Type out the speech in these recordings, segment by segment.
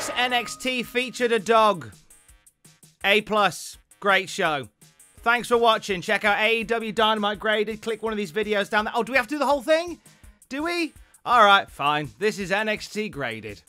week's NXT featured a dog. A+. Great show. Thanks for watching. Check out AEW Dynamite Graded. Click one of these videos down there. Oh, do we have to do the whole thing? Do we? All right, fine. This is NXT Graded.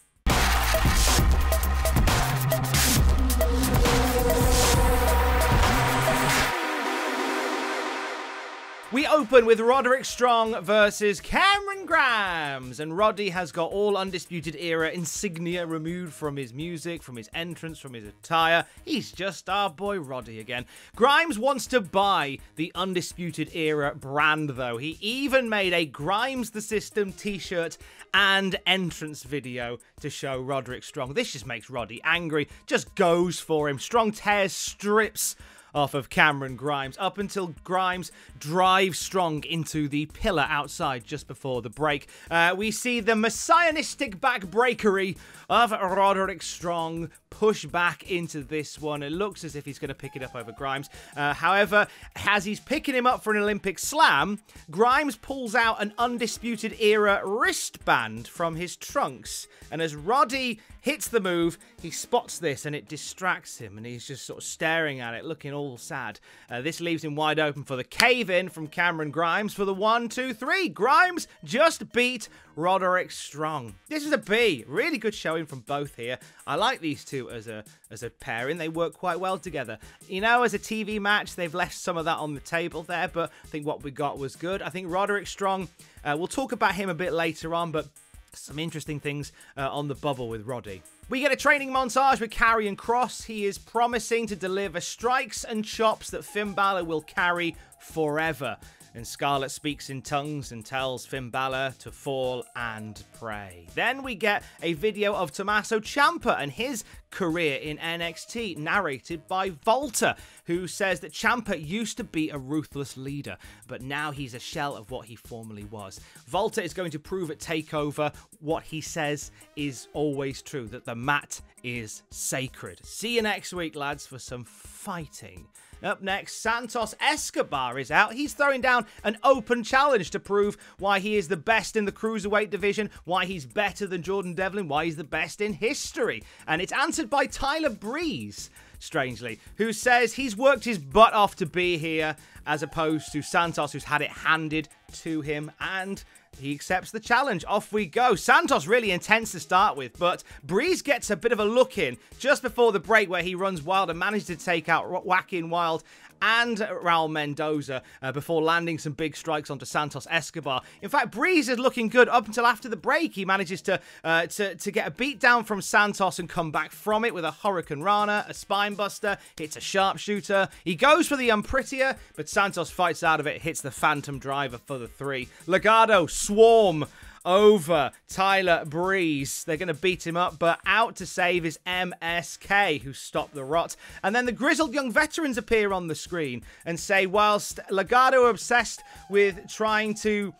We open with Roderick Strong versus Cameron Grimes, and Roddy has got all Undisputed Era insignia removed from his music, from his entrance, from his attire. He's just our boy Roddy again. Grimes wants to buy the Undisputed Era brand, though. He even made a Grimes the System t-shirt and entrance video to show Roderick Strong. This just makes Roddy angry, just goes for him. Strong tears strips off of Cameron Grimes, up until Grimes drives Strong into the pillar outside just before the break. We see the messianistic backbreakery of Roderick Strong push back into this one. It looks as if he's going to pick it up over Grimes. However, as he's picking him up for an Olympic slam, Grimes pulls out an Undisputed Era wristband from his trunks. And as Roddy hits the move, he spots this and it distracts him. And he's just sort of staring at it, looking all sad. This leaves him wide open for the cave-in from Cameron Grimes for the 1, 2, 3. Grimes just beat Roderick Strong. This is a B. Really good showing from both here. I like these two as a pairing. They work quite well together. You know, as a TV match, they've left some of that on the table there, but I think what we got was good. I think Roderick Strong, we'll talk about him a bit later on, but some interesting things on the bubble with Roddy. We get a training montage with Karrion Kross. He is promising to deliver strikes and chops that Finn Balor will carry forever. And Scarlett speaks in tongues and tells Finn Balor to fall and pray. Then we get a video of Tommaso Ciampa and his career in NXT, narrated by Volta, who says that Ciampa used to be a ruthless leader, but now he's a shell of what he formerly was. Volta is going to prove at TakeOver what he says is always true, that the mat is sacred. See you next week, lads, for some fighting. Up next, Santos Escobar is out. He's throwing down an open challenge to prove why he is the best in the cruiserweight division, why he's better than Jordan Devlin, why he's the best in history. And it's answered by Tyler Breeze, strangely, who says he's worked his butt off to be here, as opposed to Santos, who's had it handed to him, and he accepts the challenge. Off we go. Santos really intense to start with, but Breeze gets a bit of a look in just before the break where he runs wild and manages to take out Whackin' Wild and Raul Mendoza before landing some big strikes onto Santos Escobar. In fact, Breeze is looking good up until after the break. He manages to get a beat down from Santos and come back from it with a Hurricane Rana, a spinebuster, hits a sharpshooter. He goes for the unprettier, but Santos fights out of it, hits the Phantom Driver for the 3. Legado swarm over Tyler Breeze. They're going to beat him up, but out to save is MSK, who stopped the rot. And then the grizzled young veterans appear on the screen and say, whilst Legado obsessed with trying to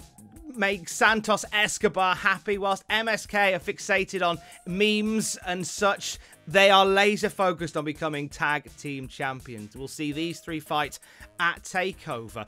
make Santos Escobar happy, whilst MSK are fixated on memes and such, they are laser focused on becoming tag team champions. We'll see these 3 fight at TakeOver.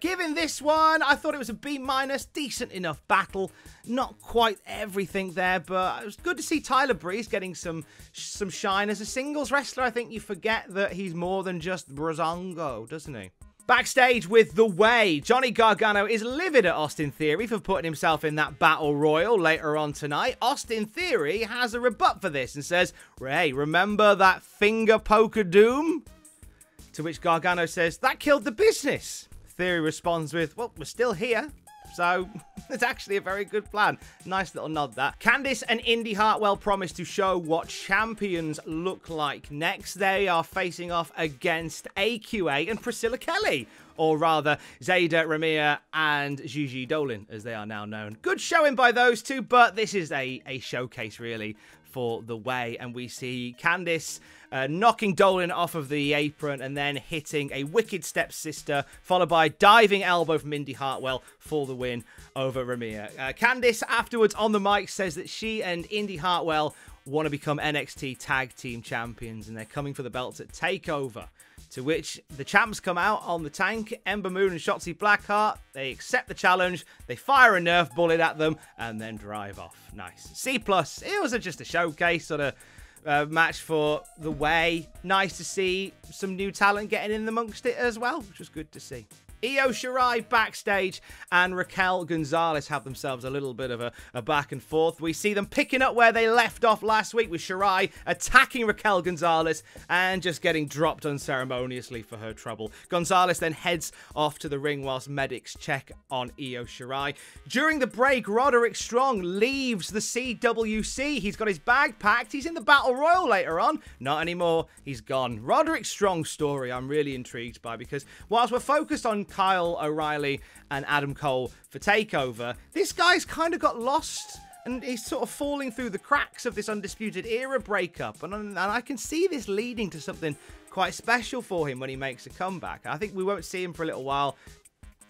Given this one, I thought it was a B-, decent enough battle. Not quite everything there, but it was good to see Tyler Breeze getting some shine as a singles wrestler. I think you forget that he's more than just Brazongo, doesn't he? Backstage with The Way, Johnny Gargano is livid at Austin Theory for putting himself in that battle royal later on tonight. Austin Theory has a rebut for this and says, "Hey, remember that finger poke of doom?" To which Gargano says, "That killed the business." Theory responds with, "Well, we're still here, so it's actually a very good plan." Nice little nod, that. Candice and Indi Hartwell promise to show what champions look like next. They are facing off against AQA and Priscilla Kelly, or rather Zayda Ramir and Gigi Dolin, as they are now known. Good showing by those two, but this is a showcase, really, for The Way. And we see Candice knocking Dolin off of the apron and then hitting a wicked stepsister, followed by a diving elbow from Indi Hartwell for the win over Ramir. Candice afterwards on the mic says that she and Indi Hartwell want to become NXT tag team champions and they're coming for the belts at TakeOver. To which the champs come out on the tank, Ember Moon and Shotzi Blackheart. They accept the challenge, they fire a Nerf bullet at them, and then drive off. Nice. C+. It was just a showcase, sort of match for The Way. Nice to see some new talent getting in amongst it as well, which was good to see. Io Shirai backstage and Raquel González have themselves a little bit of a back and forth. We see them picking up where they left off last week with Shirai attacking Raquel González and just getting dropped unceremoniously for her trouble. González then heads off to the ring whilst medics check on Io Shirai. During the break, Roderick Strong leaves the CWC. He's got his bag packed. He's in the Battle Royal later on. Not anymore. He's gone. Roderick Strong's story I'm really intrigued by, because whilst we're focused on Kyle O'Reilly and Adam Cole for TakeOver, this guy's kind of got lost and he's sort of falling through the cracks of this Undisputed Era breakup. And I can see this leading to something quite special for him when he makes a comeback. I think we won't see him for a little while.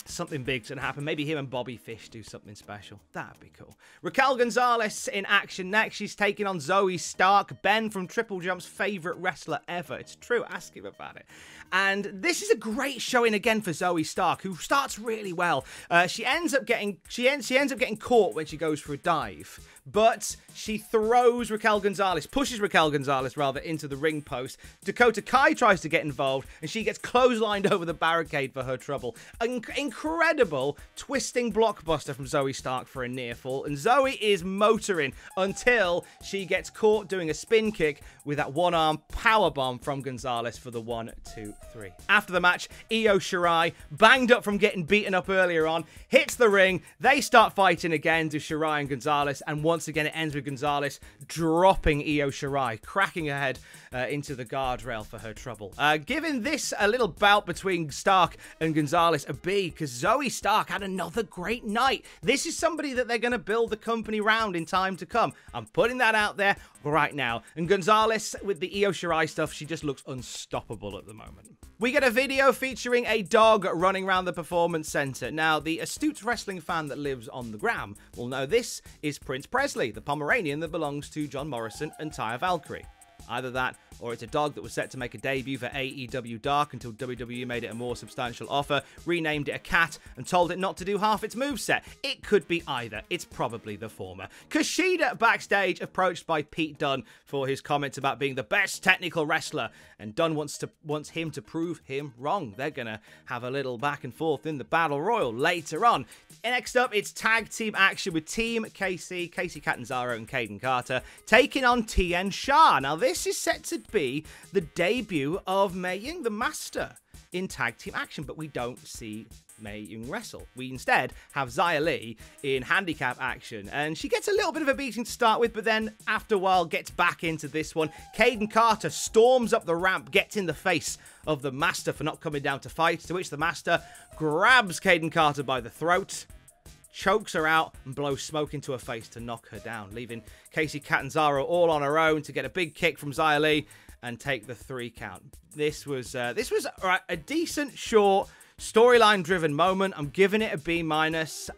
Something big's going to happen. Maybe him and Bobby Fish do something special. That'd be cool. Raquel González in action next. She's taking on Zoey Stark, Ben from Triple Jump's favourite wrestler ever. It's true. Ask him about it. And this is a great showing again for Zoey Stark, who starts really well. She ends up getting caught when she goes for a dive, but she throws Raquel González, pushes Raquel González rather, into the ring post. Dakota Kai tries to get involved, and she gets clotheslined over the barricade for her trouble. Incredible twisting blockbuster from Zoey Stark for a near fall, and Zoey is motoring until she gets caught doing a spin kick with that one-arm powerbomb from González for the 1-2-3. After the match, Io Shirai, banged up from getting beaten up earlier on, hits the ring. They start fighting again to Shirai and González, and once again it ends with González dropping Io Shirai, cracking her head into the guardrail for her trouble. Giving this a little bout between Stark and González a B, because Zoey Stark had another great night. This is somebody that they're going to build the company round in time to come. I'm putting that out there right now. And González, with the Io Shirai stuff, she just looks unstoppable at the moment. We get a video featuring a dog running around the performance center. Now, the astute wrestling fan that lives on the gram will know this is Prince Presley, the Pomeranian that belongs to John Morrison and Taya Valkyrie. Either that, or it's a dog that was set to make a debut for AEW Dark until WWE made it a more substantial offer, renamed it a cat, and told it not to do half its moveset. It could be either. It's probably the former. KUSHIDA backstage, approached by Pete Dunne for his comments about being the best technical wrestler, and Dunne wants him to prove him wrong. They're going to have a little back and forth in the Battle Royal later on. Next up, it's tag team action with Team KC, Casey Catanzaro and Caden Carter, taking on Tien Sha. Now, this is set to be the debut of Mei Ying, the master, in tag team action, but we don't see Mei Ying wrestle. We instead have Xia Li in handicap action, and she gets a little bit of a beating to start with, but then after a while gets back into this one. Caden Carter storms up the ramp, gets in the face of the master for not coming down to fight, to which the master grabs Caden Carter by the throat, chokes her out, and blows smoke into her face to knock her down, leaving Casey Catanzaro all on her own to get a big kick from Xia Li and take the 3 count. This was a decent, short, storyline-driven moment. I'm giving it a B-.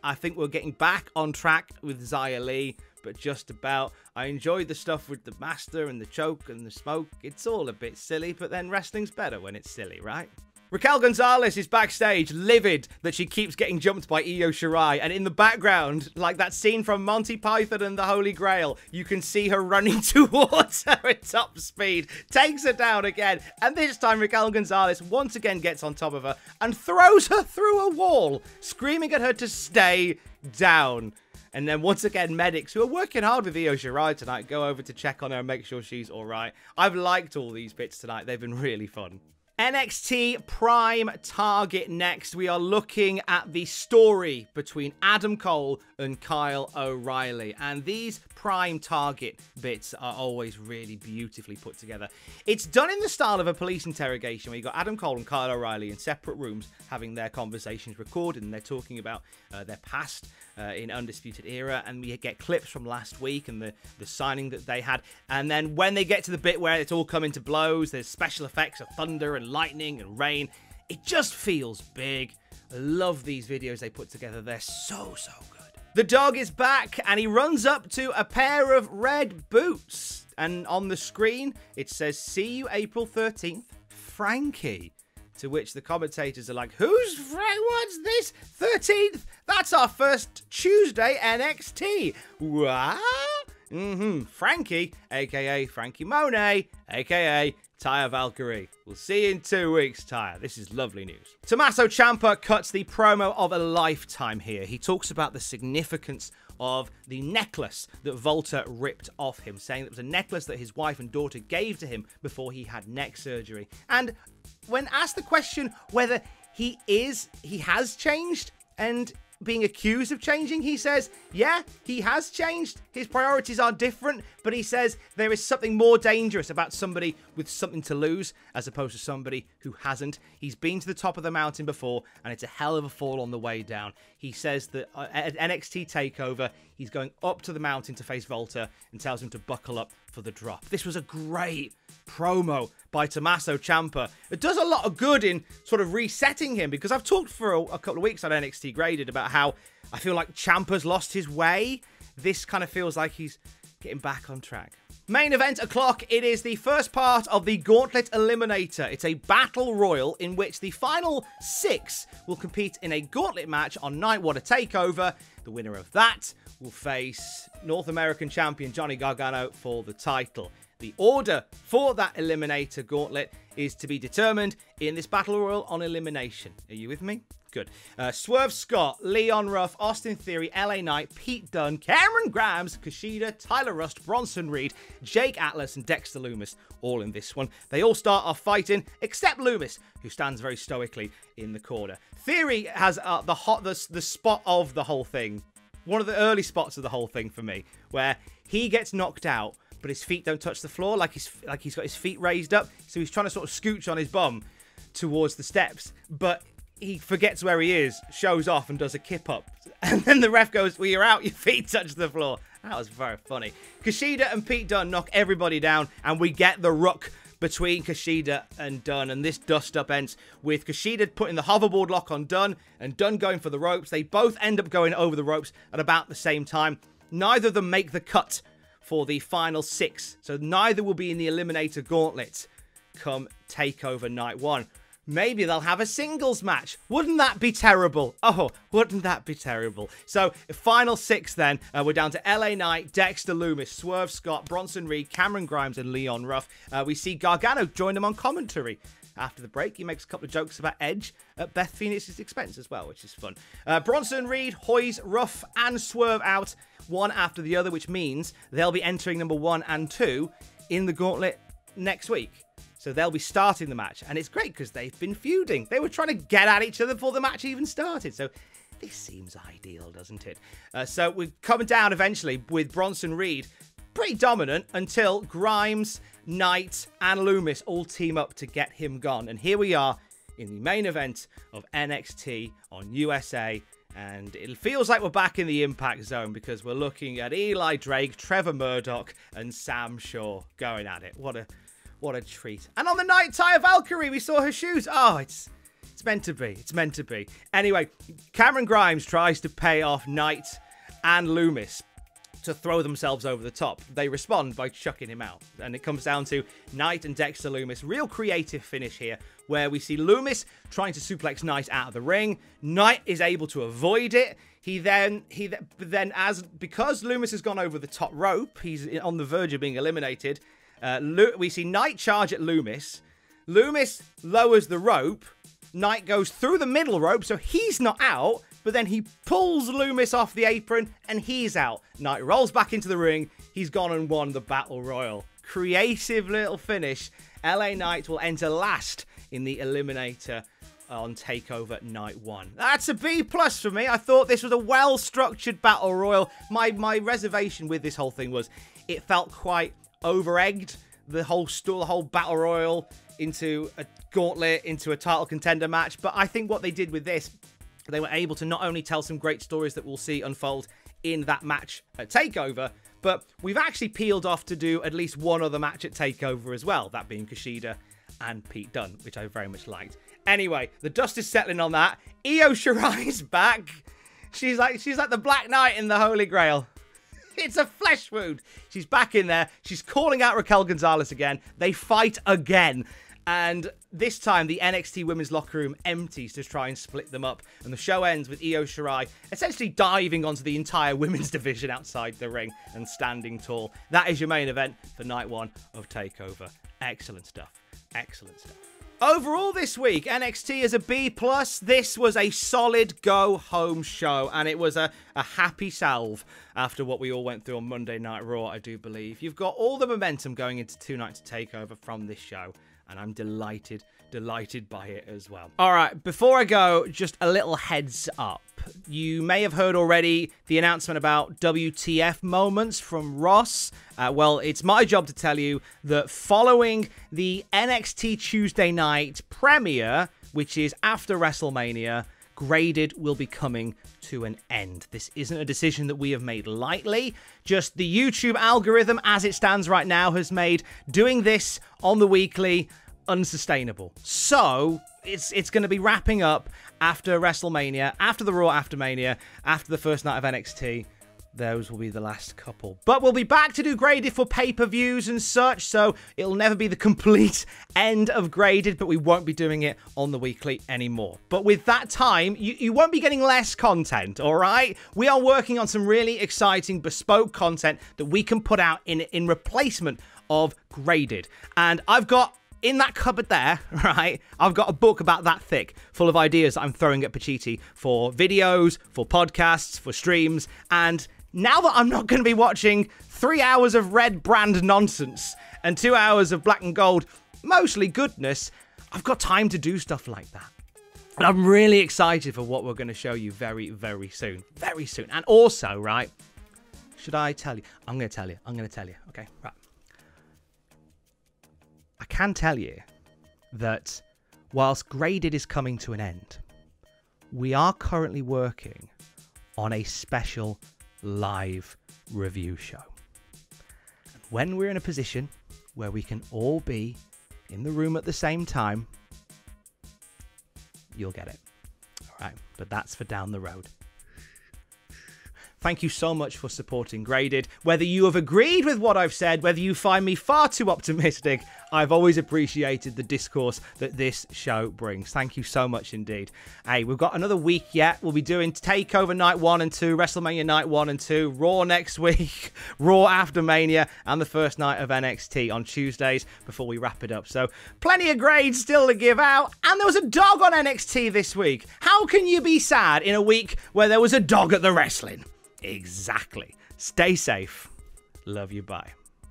I think we're getting back on track with Xia Li, but just about. I enjoyed the stuff with the master and the choke and the smoke. It's all a bit silly, but then wrestling's better when it's silly, right? Raquel González is backstage, livid that she keeps getting jumped by Io Shirai, and in the background, like that scene from Monty Python and the Holy Grail, you can see her running towards her at top speed, takes her down again, and this time Raquel González once again gets on top of her and throws her through a wall, screaming at her to stay down. And then once again, medics, who are working hard with Io Shirai tonight, go over to check on her and make sure she's alright. I've liked all these bits tonight, they've been really fun. NXT Prime Target next. We are looking at the story between Adam Cole and Kyle O'Reilly. And these Prime Target bits are always really beautifully put together. It's done in the style of a police interrogation, where you've got Adam Cole and Kyle O'Reilly in separate rooms having their conversations recorded, and they're talking about their past in Undisputed Era. And we get clips from last week and the signing that they had. And then when they get to the bit where it's all coming to blows, there's special effects of thunder and lightning and rain. It just feels big. I love these videos they put together. They're so good. The dog is back, and he runs up to a pair of red boots, and on the screen it says, "See you April 13th, Frankie," to which the commentators are like, what's this? 13th? That's our first Tuesday NXT. What? Frankie, aka Frankie Monet, aka Taya Valkyrie. We'll see you in 2 weeks, Taya. This is lovely news. Tommaso Ciampa cuts the promo of a lifetime here. He talks about the significance of the necklace that Volta ripped off him, saying that it was a necklace that his wife and daughter gave to him before he had neck surgery. And when asked the question whether he has changed and being accused of changing, he says, yeah, he has changed. His priorities are different, but he says there is something more dangerous about somebody with something to lose as opposed to somebody who hasn't. He's been to the top of the mountain before, and it's a hell of a fall on the way down. He says that at NXT TakeOver, he's going up to the mountain to face Volta and tells him to buckle up for the drop. This was a great promo by Tommaso Ciampa. It does a lot of good in sort of resetting him, because I've talked for a couple of weeks on NXT Graded about how I feel like Ciampa's lost his way. This kind of feels like he's getting back on track. Main event o'clock. It is the first part of the Gauntlet Eliminator. It's a battle royal in which the final 6 will compete in a gauntlet match on Night One of TakeOver. The winner of that will face North American champion Johnny Gargano for the title. The order for that Eliminator Gauntlet is to be determined in this battle royal on elimination. Are you with me? Good. Swerve Scott, Leon Ruff, Austin Theory, LA Knight, Pete Dunne, Cameron Grimes, KUSHIDA, Tyler Rust, Bronson Reed, Jake Atlas, and Dexter Lumis all in this one. They all start off fighting, except Lumis, who stands very stoically in the corner. Theory has the spot of the whole thing. One of the early spots of the whole thing for me, where he gets knocked out, but his feet don't touch the floor, like he's got his feet raised up, so he's trying to sort of scooch on his bum towards the steps, but he forgets where he is, shows off, and does a kip up. And then the ref goes, well, you're out, your feet touch the floor. That was very funny. KUSHIDA and Pete Dunne knock everybody down, and we get the ruck between KUSHIDA and Dunne, and this dust-up ends with KUSHIDA putting the hoverboard lock on Dunne, and Dunne going for the ropes. They both end up going over the ropes at about the same time. Neither of them make the cut for the final 6, so neither will be in the Eliminator Gauntlet come TakeOver Night 1. Maybe they'll have a singles match. Wouldn't that be terrible? Oh, wouldn't that be terrible? So, final 6 then. We're down to LA Knight, Dexter Lumis, Swerve Scott, Bronson Reed, Cameron Grimes, and Leon Ruff. We see Gargano join them on commentary. After the break, he makes a couple of jokes about Edge at Beth Phoenix's expense as well, which is fun. Bronson Reed, Hoys, Ruff, and Swerve out one after the other, which means they'll be entering number 1 and 2 in the gauntlet next week. So they'll be starting the match, and it's great because they've been feuding. They were trying to get at each other before the match even started, so this seems ideal, doesn't it? So we're coming down eventually with Bronson Reed, pretty dominant until Grimes, Knight, and Lumis all team up to get him gone. And here we are in the main event of NXT on USA, and it feels like we're back in the Impact Zone because we're looking at Eli Drake, Trevor Murdoch, and Sam Shaw going at it. What a treat. And on the night, Taya Valkyrie, we saw her shoes. Oh, it's meant to be. It's meant to be. Anyway, Cameron Grimes tries to pay off Knight and Lumis to throw themselves over the top. They respond by chucking him out. And it comes down to Knight and Dexter Lumis. Real creative finish here, where we see Lumis trying to suplex Knight out of the ring. Knight is able to avoid it. Because Lumis has gone over the top rope, he's on the verge of being eliminated. We see Knight charge at Lumis. Lumis lowers the rope. Knight goes through the middle rope, so he's not out. But then he pulls Lumis off the apron, and he's out. Knight rolls back into the ring. He's gone and won the Battle Royal. Creative little finish. LA Knight will enter last in the Eliminator on TakeOver Night 1. That's a B+ for me. I thought this was a well-structured Battle Royal. My reservation with this whole thing was it felt quite over-egged, the whole battle royal into a gauntlet, into a title contender match. But I think what they did with this, they were able to not only tell some great stories that we'll see unfold in that match at TakeOver, but we've actually peeled off to do at least one other match at TakeOver as well, that being KUSHIDA and Pete Dunne, which I very much liked. Anyway, the dust is settling on that. Io Shirai's back. She's like the Black Knight in the Holy Grail. It's a flesh wound. She's back in there. She's calling out Raquel González again. They fight again. And this time, the NXT women's locker room empties to try and split them up. And the show ends with Io Shirai essentially diving onto the entire women's division outside the ring and standing tall. That is your main event for night one of TakeOver. Excellent stuff. Excellent stuff. Overall this week, NXT is a B+. This was a solid go-home show, and it was a happy salve after what we all went through on Monday Night Raw, I do believe. You've got all the momentum going into two nights of TakeOver from this show, and I'm delighted by it as well. All right, before I go, just a little heads up. You may have heard already the announcement about WTF moments from Ross. Well, it's my job to tell you that following the NXT Tuesday night premiere, which is after WrestleMania, Graded will be coming to an end. This isn't a decision that we have made lightly. Just the YouTube algorithm, as it stands right now, has made doing this on the weekly unsustainable. So it's going to be wrapping up after WrestleMania, after the Raw Aftermania, after the first night of NXT. Those will be the last couple. But we'll be back to do Graded for pay-per-views and such, so it'll never be the complete end of Graded, but we won't be doing it on the weekly anymore. But with that time, you won't be getting less content, all right? We are working on some really exciting bespoke content that we can put out in replacement of Graded. And I've got, in that cupboard there, right, I've got a book about that thick full of ideas that I'm throwing at Pacitti for videos, for podcasts, for streams, and now that I'm not going to be watching 3 hours of red brand nonsense and 2 hours of black and gold, mostly goodness, I've got time to do stuff like that. And I'm really excited for what we're going to show you very, very soon. Very soon. And also, right, should I tell you? I'm going to tell you. I'm going to tell you. Okay, right. I can tell you that whilst Graded is coming to an end, we are currently working on a special live review show. And when we're in a position where we can all be in the room at the same time, you'll get it. All right, but that's for down the road. Thank you so much for supporting Graded. Whether you have agreed with what I've said, whether you find me far too optimistic, I've always appreciated the discourse that this show brings. Thank you so much indeed. Hey, we've got another week yet. We'll be doing TakeOver Night 1 and 2, WrestleMania Night 1 and 2, Raw next week, Raw After Mania, and the first night of NXT on Tuesdays before we wrap it up. So plenty of grades still to give out. And there was a dog on NXT this week. How can you be sad in a week where there was a dog at the wrestling? Exactly. Stay safe. Love you. Bye.